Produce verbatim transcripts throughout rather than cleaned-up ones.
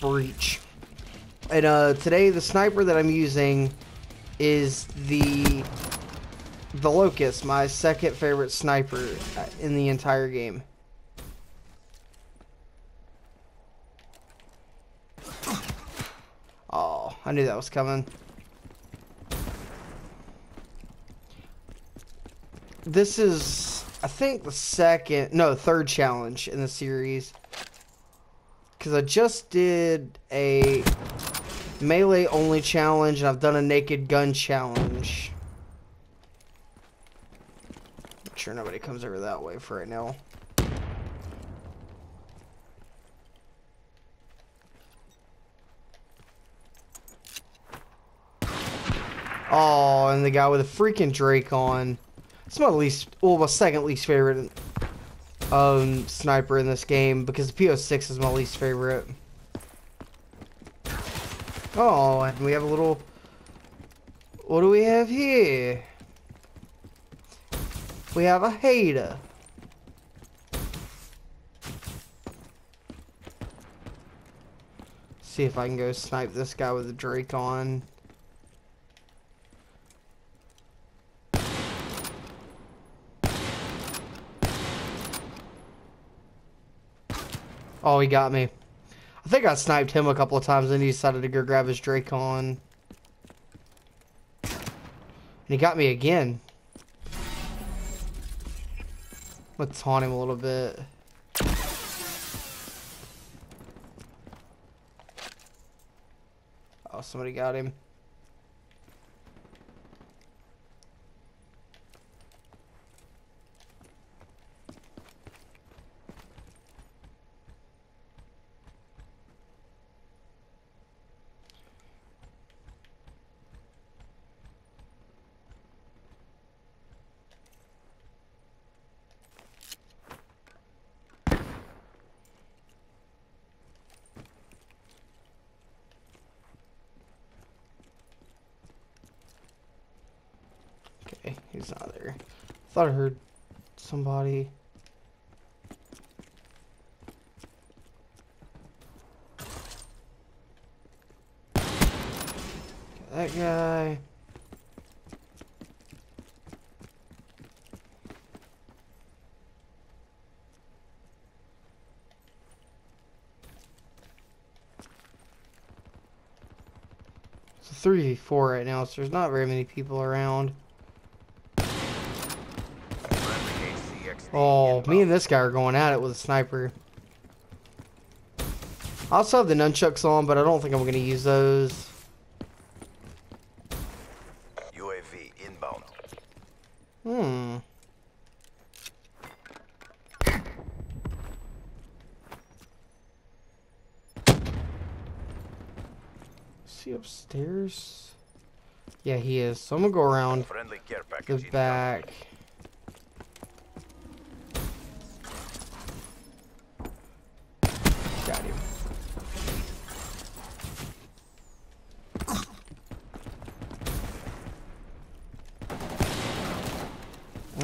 breach. And uh, today the sniper that I'm using is the the Locust, my second favorite sniper in the entire game. Oh, I knew that was coming. This is, I think, the second, no, third challenge in the series. Because I just did a melee only challenge, and I've done a naked gun challenge. Make sure nobody comes over that way for right now. Oh, and the guy with the freaking Drake on. It's my least, well, my second least favorite um, sniper in this game, because the P O six is my least favorite. Oh, and we have a little, what do we have here? We have a hater. See if I can go snipe this guy with the Drake on. Oh, he got me. I think I sniped him a couple of times, and he decided to go grab his Dracon. And he got me again. Let's taunt him a little bit. Oh, somebody got him. He's not there. Thought I heard somebody. That guy. It's a three v four right now, so there's not very many people around. Oh, me and this guy are going at it with a sniper. I also have the nunchucks on, but I don't think I'm going to use those. U A V inbound. Hmm. Is he upstairs? Yeah, he is. So I'm going to go around the back.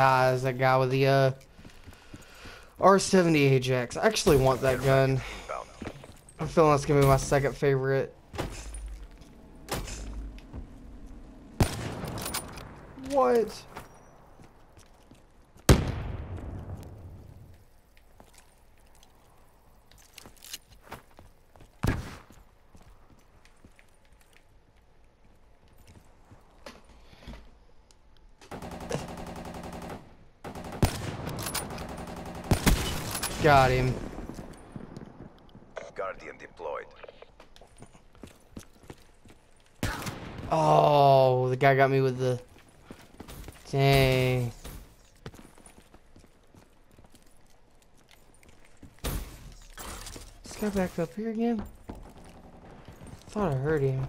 Ah, there's that guy with the uh, R seventy Ajax. I actually want that gun. I'm feeling that's going to be my second favorite. What? Got him. Guardian deployed. Oh, the guy got me with the... Dang. This guy back up here again? Thought I heard him.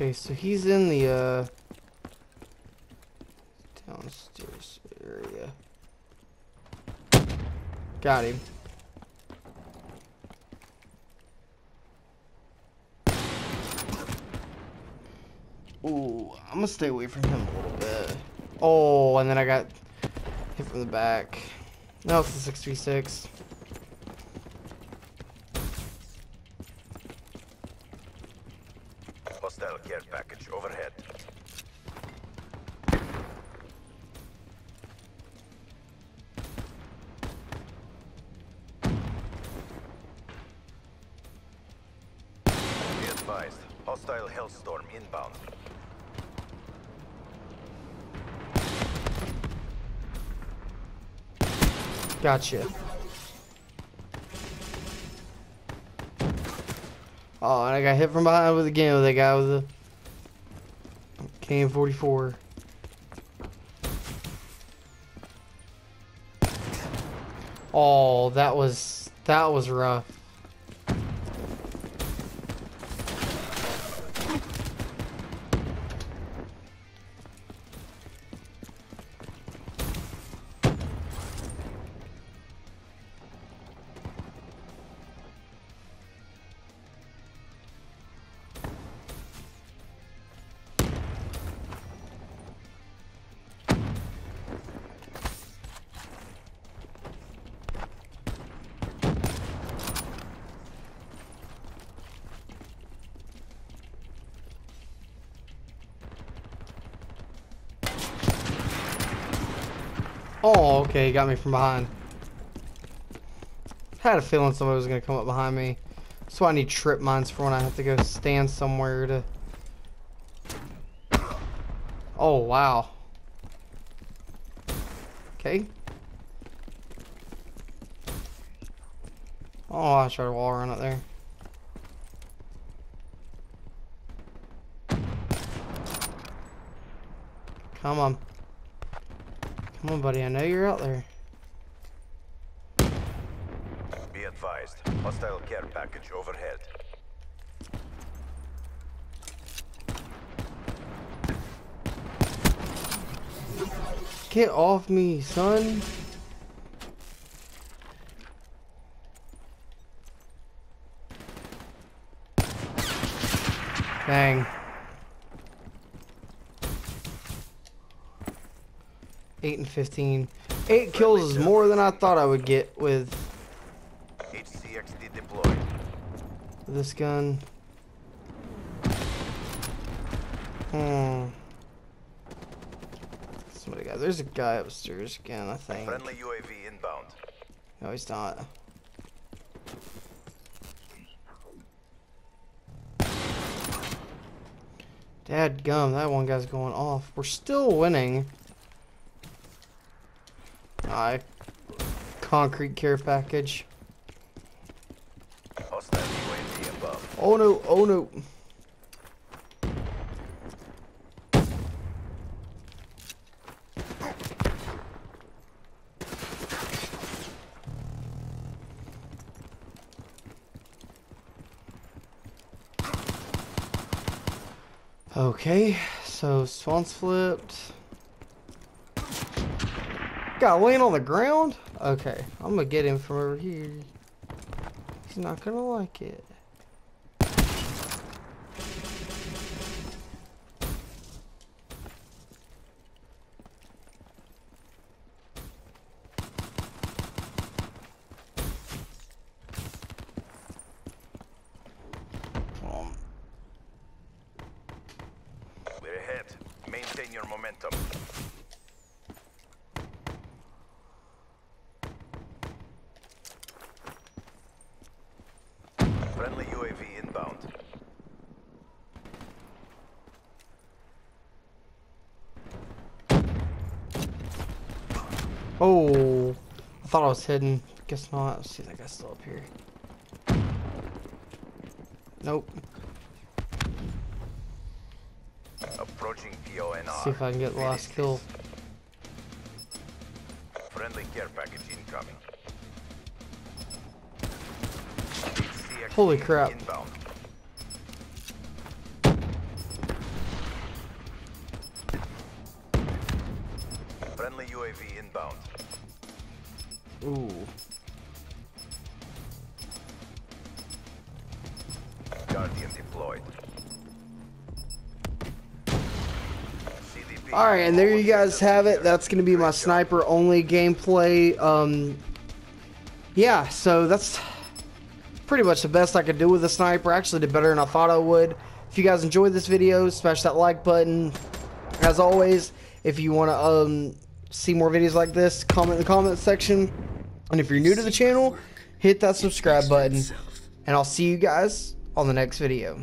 Okay, so he's in the uh, downstairs area. Got him. Ooh, I'm gonna stay away from him a little bit. Oh, and then I got hit from the back. No, it's the six three six. Hostile care package overhead. Be advised, hostile hellstorm inbound. Gotcha. Oh, and I got hit from behind with again with that guy with the A M forty-four. Oh, that was that was rough. Oh, okay, he got me from behind. Had a feeling somebody was gonna come up behind me. That's why I need trip mines for when I have to go stand somewhere to. Oh wow. Okay. Oh, I tried to wall run up there. Come on. Come on, buddy, I know you're out there. Be advised, hostile care package overhead. Get off me, son. Dang. eight and fifteen. eight kills is more than I thought I would get with H C X D deployed. This gun. Hmm. Somebody got. There's a guy upstairs again, I think. Friendly U A V inbound. No, he's not. Dad gum, that one guy's going off. We're still winning. I concrete care package. Oh no, oh no. Okay, so Swan's flipped. Got laying on the ground? Okay, I'm gonna get him from over here. He's not gonna like it. We're ahead. Maintain your momentum. Friendly U A V inbound. Oh, I thought I was hidden. Guess not. Let's see, that guy's still up here. Nope. Approaching P O N R. Let's see if I can get the last kill. Friendly care package incoming. Holy crap. Inbound. Friendly U A V inbound. Ooh. Guardian deployed. C D Alright, and there you guys have it. That's going to be my sniper only gameplay. Um, yeah, so that's pretty much the best I could do with a sniper. I actually did better than I thought I would. If you guys enjoyed this video, smash that like button. As always, if you want to um, see more videos like this, comment in the comment section. And if you're new to the channel, hit that subscribe button. And I'll see you guys on the next video.